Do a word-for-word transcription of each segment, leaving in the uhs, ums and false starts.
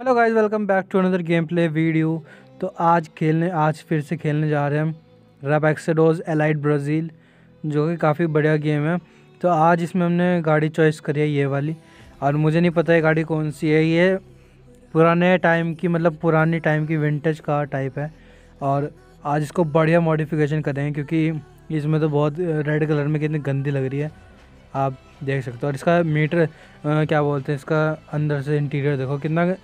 Hello guys, welcome back to another game play video. तो आज खेलने आज फिर से खेलने जा रहे हैं हम रेज़ एक्सोडस एलाइट ब्राज़ील, जो कि काफ़ी बढ़िया गेम है। तो आज इसमें हमने गाड़ी चॉइस करी है ये वाली, और मुझे नहीं पता है गाड़ी कौन सी है। ये पुराने टाइम की, मतलब पुराने टाइम की विंटेज कार टाइप है, और आज इसको बढ़िया मॉडिफिकेशन करेंगे क्योंकि इसमें तो बहुत रेड कलर में कितनी गंदी लग रही है, आप देख सकते हो। और इसका मीटर आ, क्या बोलते हैं, इसका अंदर से इंटीरियर देखो कितना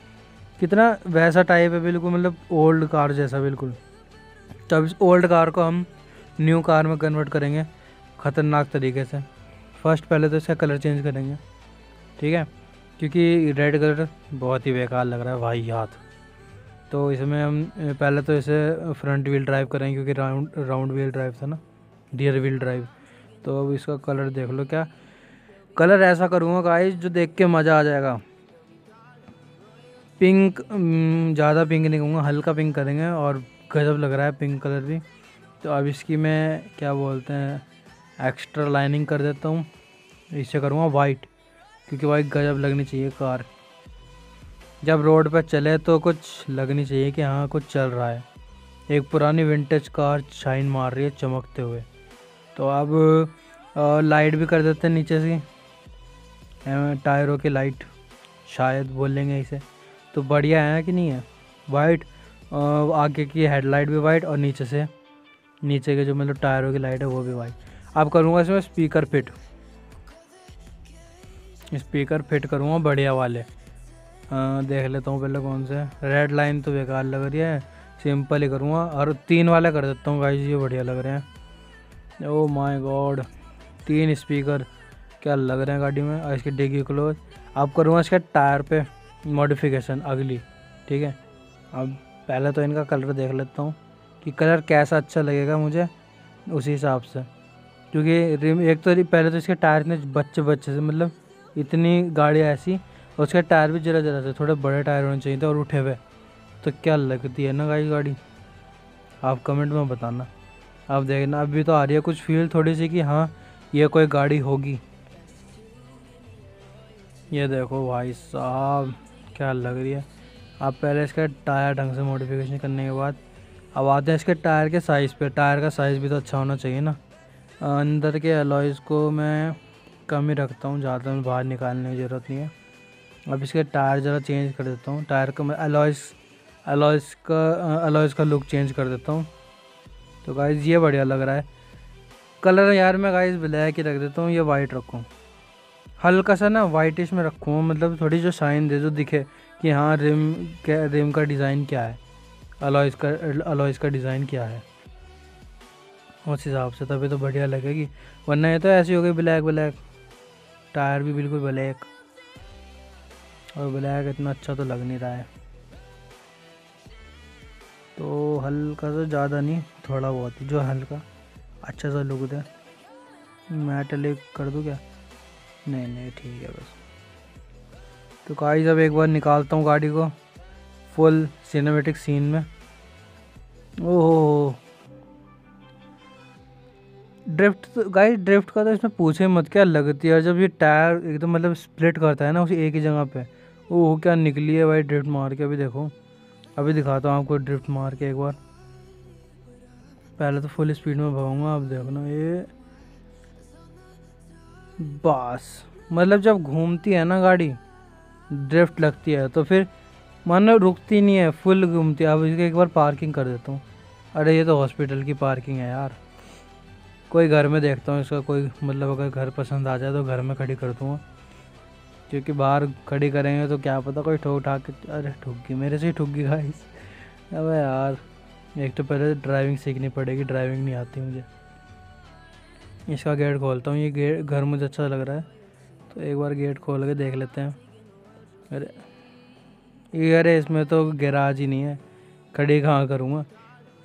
कितना वैसा टाइप है, बिल्कुल मतलब ओल्ड कार जैसा बिल्कुल। तो अब इस ओल्ड कार को हम न्यू कार में कन्वर्ट करेंगे ख़तरनाक तरीके से। फर्स्ट पहले तो इसका कलर चेंज करेंगे, ठीक है, क्योंकि रेड कलर बहुत ही बेकार लग रहा है भाई हाथ। तो इसमें हम पहले तो इसे फ्रंट व्हील ड्राइव करेंगे क्योंकि राउंड राउंड व्हील ड्राइव था ना, रियर व्हील ड्राइव। तो अब इसका कलर देख लो, क्या कलर ऐसा करूँगा गाइस जो देख के मज़ा आ जाएगा। पिंक, ज़्यादा पिंक नहीं कहूँगा, हल्का पिंक करेंगे, और गजब लग रहा है पिंक कलर भी। तो अब इसकी मैं क्या बोलते हैं एक्स्ट्रा लाइनिंग कर देता हूँ, इससे करूँगा वाइट, क्योंकि वाइट गजब लगनी चाहिए कार। जब रोड पर चले तो कुछ लगनी चाहिए कि हाँ कुछ चल रहा है। एक पुरानी विंटेज कार शाइन मार रही है चमकते हुए। तो अब लाइट भी कर देते हैं नीचे से, टायरों की लाइट शायद बोलेंगे इसे। तो बढ़िया है कि नहीं है, वाइट, आगे की हेडलाइट भी वाइट, और नीचे से नीचे के जो मतलब टायरों की लाइट है वो भी वाइट। अब करूँगा इसमें स्पीकर फिट, स्पीकर फिट करूँगा बढ़िया वाले। आ, देख लेता हूँ पहले कौन से। रेड लाइन तो बेकार लग रही है, सिंपल ही करूँगा, और तीन वाला कर देता हूँ गाइस, ये बढ़िया लग रहे हैं। ओ माय गॉड, तीन स्पीकर क्या लग रहे हैं गाड़ी में। और इसकी डिग्गी क्लोज। अब करूँगा इसके टायर पे मॉडिफिकेशन अगली, ठीक है। अब पहले तो इनका कलर देख लेता हूँ कि कलर कैसा अच्छा लगेगा मुझे उसी हिसाब से, क्योंकि रिम एक तो पहले तो इसके टायर इतने बच्चे बच्चे से, मतलब इतनी गाड़ी ऐसी, और उसके टायर भी जरा जरा से, थोड़े बड़े टायर होने चाहिए थे और उठे हुए। तो क्या लगती है ना गाड़ी गाड़ी आप कमेंट में बताना। आप देखना अभी तो आ रही है कुछ फील थोड़ी सी कि हाँ ये कोई गाड़ी होगी। ये देखो भाई साहब क्या लग रही है। अब पहले इसका टायर ढंग से मॉडिफिकेशन करने के बाद अब आते हैं इसके टायर के साइज़ पे। टायर का साइज़ भी तो अच्छा होना चाहिए ना। अंदर के अलॉयज़ को मैं कम ही रखता हूँ, ज़्यादा में बाहर निकालने की ज़रूरत नहीं है। अब इसके टायर ज़रा चेंज कर देता हूँ, टायर का मैं अलॉयज़ अलॉयज़ का अलॉयज़ का लुक चेंज कर देता हूँ। तो गाइज़ ये बढ़िया लग रहा है कलर। यार मैं गाइज़ ब्लैक ही रख देता हूँ, ये वाइट रखूँ, हल्का सा ना वाइटिश में रखूँ, मतलब थोड़ी जो शाइन दे, जो दिखे कि हाँ रिम क्या, रिम का डिज़ाइन क्या है, अलॉयज़ का अलॉयज़ का डिज़ाइन क्या है, उस हिसाब से तभी तो बढ़िया लगेगी। वरना ये तो ऐसी हो गई ब्लैक ब्लैक, टायर भी बिल्कुल ब्लैक, और ब्लैक इतना अच्छा तो लग नहीं रहा है। तो हल्का सा, ज़्यादा नहीं, थोड़ा बहुत जो हल्का अच्छा सा लुक दे। मेटलिक कर दूँ क्या? नहीं नहीं, ठीक है बस। तो गाइस अब एक बार निकालता हूँ गाड़ी को फुल सिनेमेटिक सीन में। ओह ड्रिफ्ट, तो गाइस ड्रिफ्ट का तो इसमें पूछे मत क्या लगती है। और जब ये टायर एकदम तो मतलब स्प्लिट करता है ना उसी एक ही जगह पे, ओह क्या निकली है भाई ड्रिफ्ट मार के। अभी देखो, अभी दिखाता हूँ आपको ड्रिफ्ट मार के एक बार। पहले तो फुल स्पीड में भगाऊँगा, अब देखो ना ये बस, मतलब जब घूमती है ना गाड़ी ड्रिफ्ट लगती है तो फिर मानो रुकती नहीं है, फुल घूमती है। अब इसके एक बार पार्किंग कर देता हूँ। अरे ये तो हॉस्पिटल की पार्किंग है यार, कोई घर में देखता हूँ इसका, कोई मतलब अगर घर पसंद आ जाए तो घर में खड़ी कर दूँगा, क्योंकि बाहर खड़ी करेंगे तो क्या पता कोई ठोक ठाक। अरे ठुक गई, मेरे से ही ठुक गई गाइस। अबे यार एक तो पहले ड्राइविंग सीखनी पड़ेगी, ड्राइविंग नहीं आती मुझे। इसका गेट खोलता हूँ, ये गेट घर मुझे अच्छा लग रहा है, तो एक बार गेट खोल के देख लेते हैं। अरे अरे इसमें तो गैराज ही नहीं है, खड़ी कहाँ करूँगा।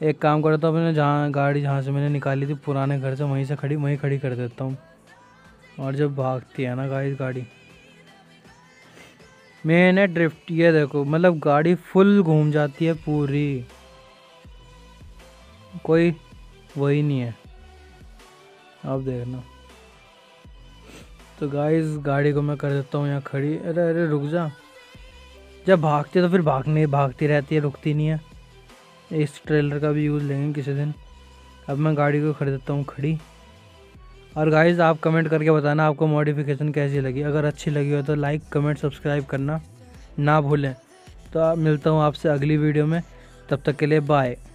एक काम करता हूँ, अपने जहाँ गाड़ी जहाँ से मैंने निकाली थी पुराने घर से, वहीं से खड़ी वहीं खड़ी कर देता हूँ। और जब भागती है ना गाइस गाड़ी, मैंने ड्रिफ्ट, ये देखो मतलब गाड़ी फुल घूम जाती है पूरी, कोई वही नहीं है, आप देखना। तो गाइस गाड़ी को मैं कर देता हूँ यहाँ खड़ी। अरे अरे रुक जा, जब भागते तो फिर भागने भागती रहती है, रुकती नहीं है। इस ट्रेलर का भी यूज़ लेंगे किसी दिन। अब मैं गाड़ी को खरीदता हूँ खड़ी। और गाइज़ आप कमेंट करके बताना आपको मॉडिफिकेशन कैसी लगी। अगर अच्छी लगी हो तो लाइक कमेंट सब्सक्राइब करना ना भूलें। तो मिलता हूँ आपसे अगली वीडियो में, तब तक के लिए बाय।